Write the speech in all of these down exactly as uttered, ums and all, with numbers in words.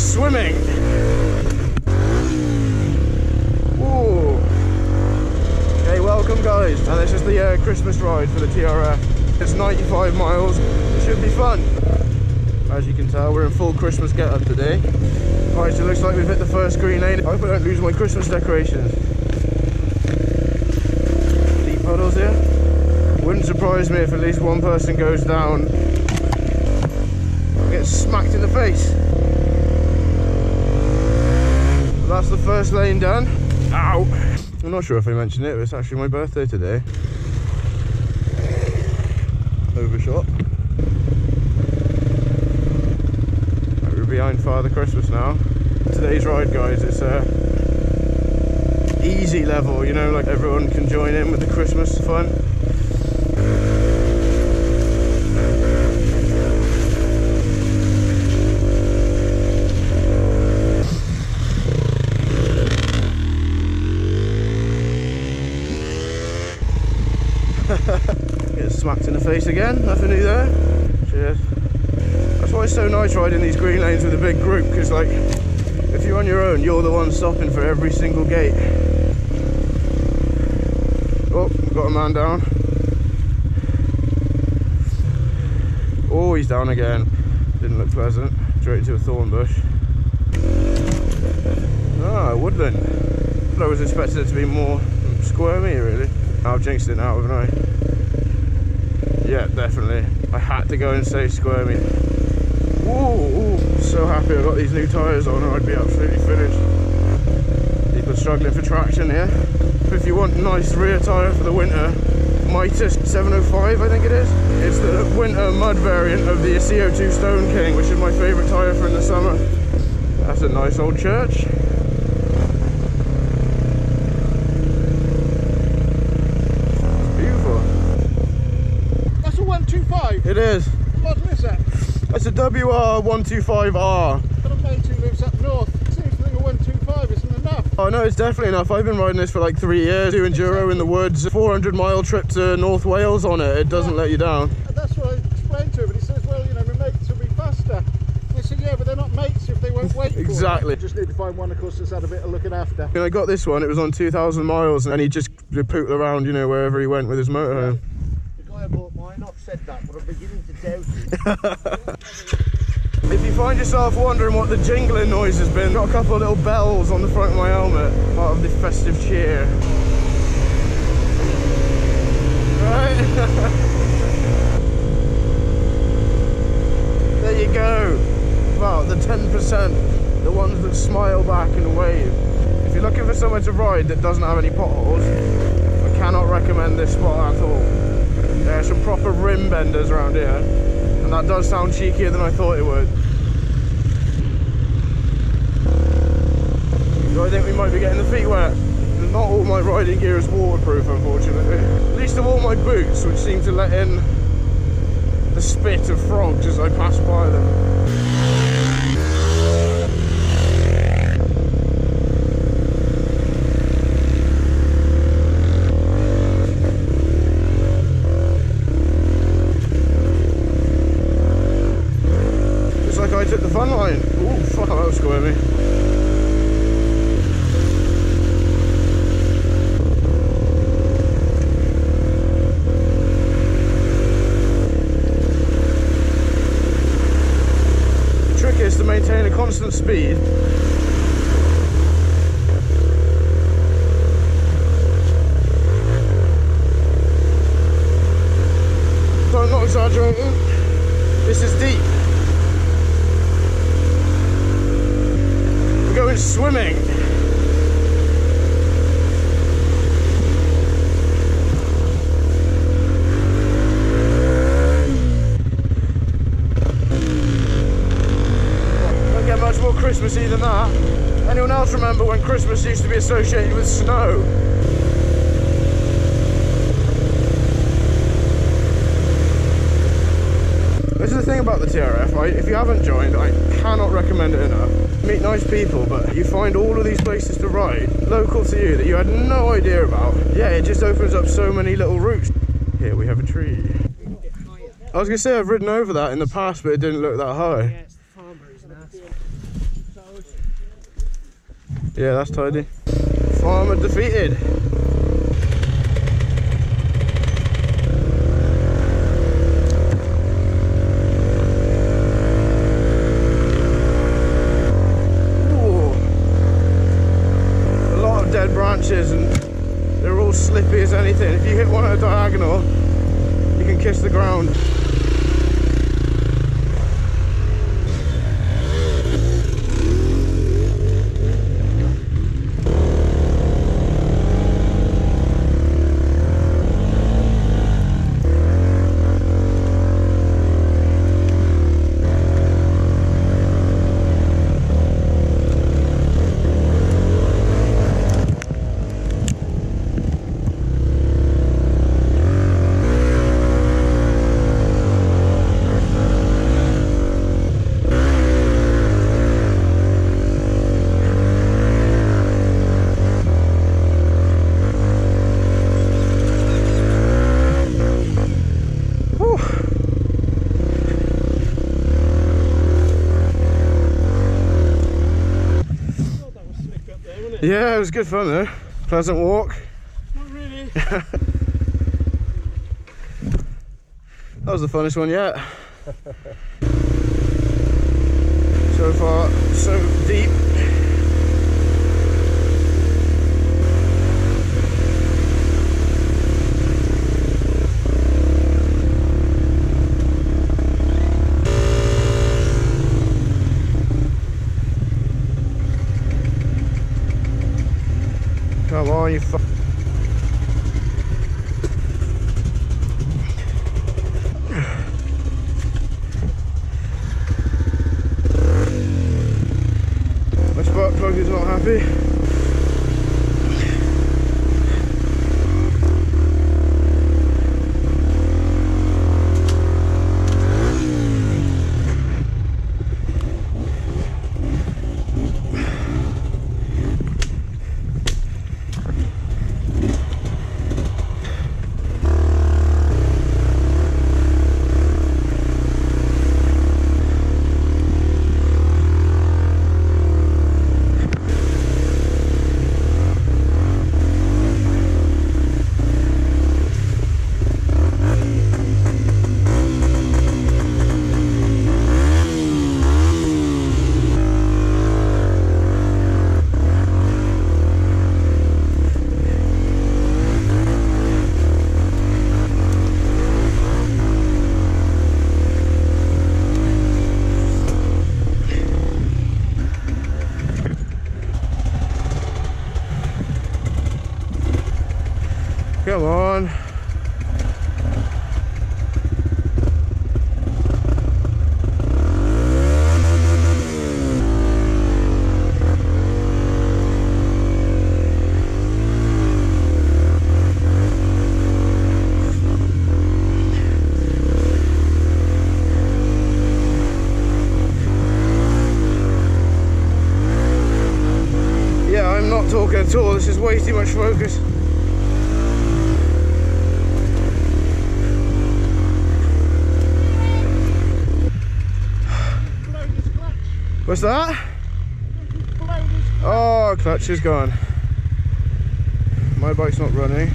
swimming. Whoa. Okay, welcome guys. And this is the uh, Christmas ride for the T R F. It's ninety-five miles. It should be fun. As you can tell, we're in full Christmas getup today. Alright, so it looks like we've hit the first green lane. I hope I don't lose my Christmas decorations. Deep puddles here. Wouldn't surprise me if at least one person goes down. Get smacked in the face. That's the first lane done. Ow! I'm not sure if I mentioned it, but it's actually my birthday today. Overshot. Right, we're behind Father Christmas now. Today's ride, guys, it's a easy level, you know, like everyone can join in with the Christmas fun. Get smacked in the face again, nothing new there. Cheers. That's why it's so nice riding these green lanes with a big group, because like, if you're on your own, you're the one stopping for every single gate. Oh, got a man down. Oh, he's down again. Didn't look pleasant. Straight into a thorn bush. Ah, woodland. I was expecting it to be more squirmy, really. I've jinxed it now, haven't I? Yeah, definitely. I had to go and say squirmy. Whoa, ooh, so happy I got these new tyres on or I'd be absolutely finished. People struggling for traction here. If you want a nice rear tyre for the winter, Mitas seven oh five, I think it is. It's the winter mud variant of the C O two Stone King, which is my favourite tyre for in the summer. That's a nice old church. It is. What mod lives at? It's a W R one two five R. But I mate who lives up north. It seems like a one twenty-five isn't enough. Oh no, it's definitely enough. I've been riding this for like three years. Do enduro exactly. In the woods. four hundred mile trip to North Wales on it. It doesn't yeah. let you down. And that's what I explained to him. And he says, well, you know, my mates will be faster. And I said, yeah, but they're not mates if they won't wait exactly. for it. Exactly. Just need to find one, of course, that's had a bit of looking after. And I got this one. It was on two thousand miles and he just pootled around, you know, wherever he went with his motorhome. Yeah. Said that, but I'm beginning to doubt it. If you find yourself wondering what the jingling noise has been, I've got a couple of little bells on the front of my helmet, part of the festive cheer. Right? There you go. Wow, the ten percent, the ones that smile back and wave. If you're looking for somewhere to ride that doesn't have any potholes, I cannot recommend this spot at all. There's some proper rim benders around here, and that does sound cheekier than I thought it would. So I think we might be getting the feet wet. Not all my riding gear is waterproof, unfortunately. At least of all my boots, which seem to let in the spit of frogs as I pass by them. Maintain a constant speed. So I'm not exaggerating, this is deep. We're going swimming. Christmassy than that. Anyone else remember when Christmas used to be associated with snow? This is the thing about the T R F, right? If you haven't joined, I cannot recommend it enough. Meet nice people, but you find all of these places to ride local to you that you had no idea about. Yeah, it just opens up so many little routes. Here we have a tree. I was gonna say I've ridden over that in the past, but it didn't look that high. Yeah, that's tidy. Farmer defeated. Ooh. A lot of dead branches and they're all slippy as anything. If you hit one at a diagonal, you can kiss the ground. Yeah, it was good fun though. Pleasant walk. Not really. That was the funnest one yet. So far, so deep. Come on, you f***. My spark plug is not happy. Come on. Yeah, I'm not talking at all. This is way too much focus. What's that? Oh, clutch is gone. My bike's not running.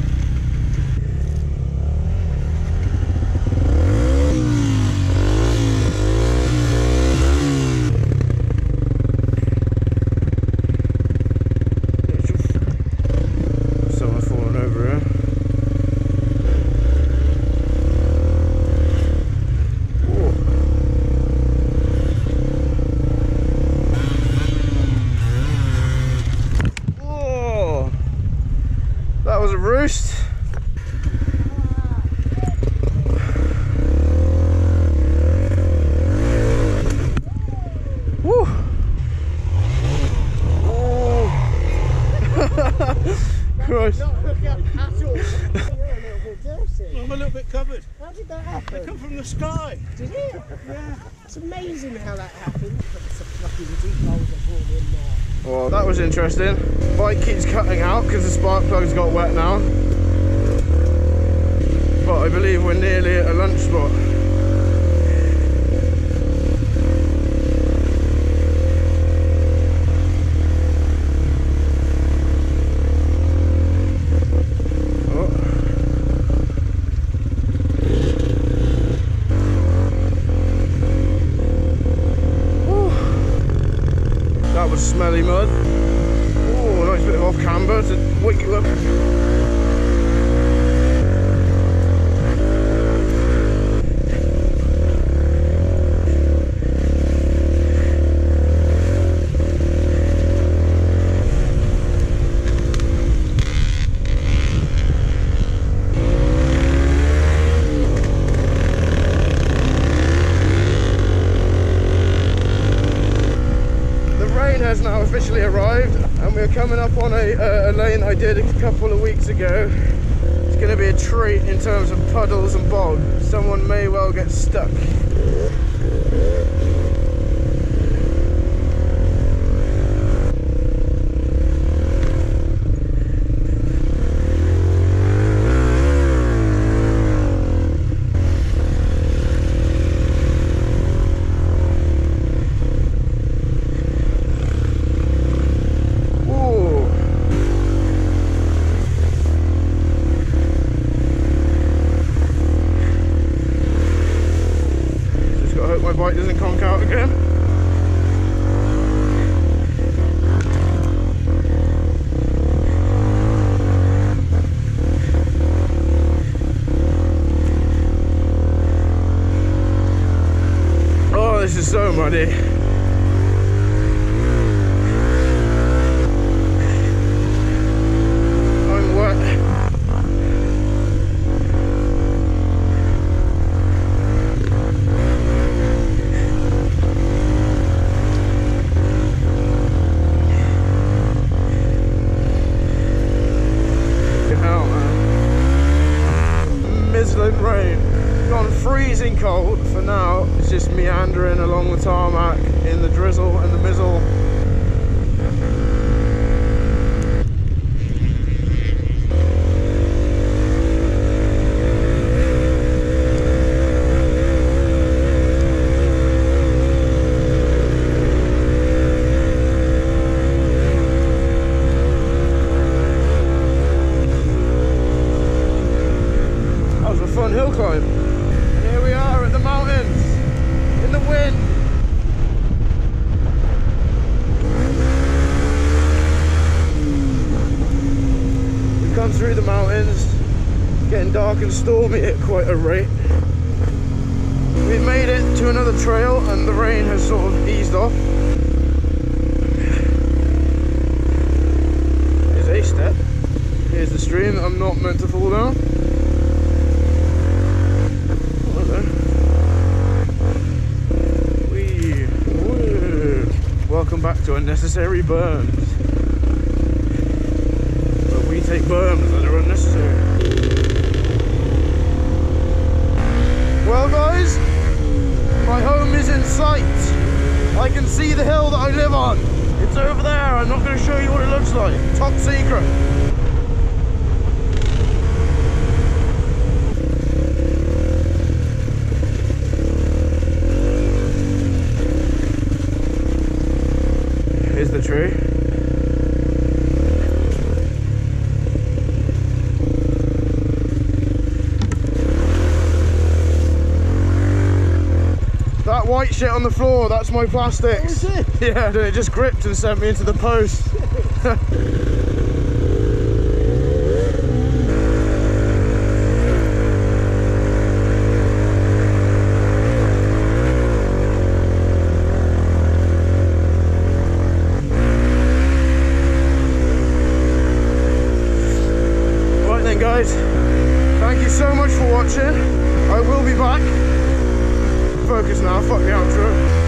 Someone's fallen over here. Roost. Woo. Oh. Christ. Not look at at all. You're a little bit dirty. I'm a little bit covered. How did that happen? They come from the sky. Did you? Yeah. It's amazing how that happened. It's a fucking deep hole that brought in there. Well, that was interesting. Bike keeps cutting out because the spark plug's got wet now. But I believe we're nearly at a lunch spot. smelly mud. Oh, a nice bit of off camber to wake you up. Now officially arrived, and we're coming up on a, uh, a lane I did a couple of weeks ago. It's going to be a treat in terms of puddles and bog. Someone may well get stuck. Bike doesn't conk out again. Oh, this is so muddy. I'm wet. Rain. Gone freezing cold for now. It's just meandering along the tarmac in the drizzle and the mizzle. Hill climb. And here we are at the mountains in the wind. We've come through the mountains, getting dark and stormy at quite a rate. We've made it to another trail and the rain has sort of eased off. Here's a step. Here's the stream that I'm not meant to fall down. Welcome back to unnecessary berms. But we take berms that are unnecessary. Well guys, my home is in sight. I can see the hill that I live on. It's over there. I'm not going to show you what it looks like. Top secret. The tree. That white shit on the floor, that's my plastics. Oh, is it? Yeah, it just gripped and sent me into the post. Guys, thank you so much for watching. I will be back. Focus now, fuck the outro.